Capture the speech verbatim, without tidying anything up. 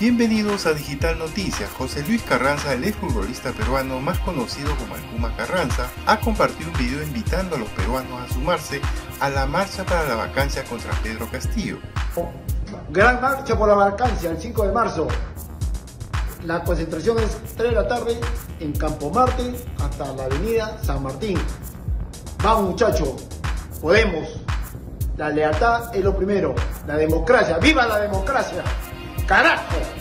Bienvenidos a Digital Noticias. José Luis Carranza, el exfutbolista peruano más conocido como el Puma Carranza, ha compartido un video invitando a los peruanos a sumarse a la marcha para la vacancia contra Pedro Castillo. Gran marcha por la vacancia el cinco de marzo. La concentración es tres de la tarde en Campo Marte hasta la avenida San Martín. Vamos muchachos, podemos. La lealtad es lo primero, la democracia, ¡viva la democracia! ¡Carajo!